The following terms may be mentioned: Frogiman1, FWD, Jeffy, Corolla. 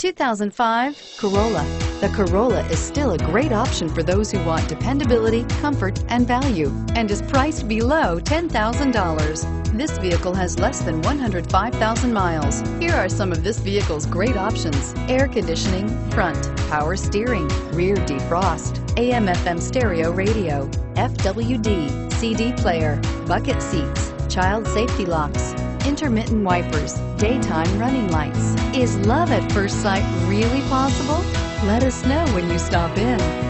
2005 Corolla. The Corolla is still a great option for those who want dependability, comfort, and value, and is priced below $10,000. This vehicle has less than 105,000 miles. Here are some of this vehicle's great options: air conditioning, front, power steering, rear defrost, AM/FM stereo radio, FWD, CD player, bucket seats, child safety locks, intermittent wipers, daytime running lights. Is love at first sight really possible? Let us know when you stop in.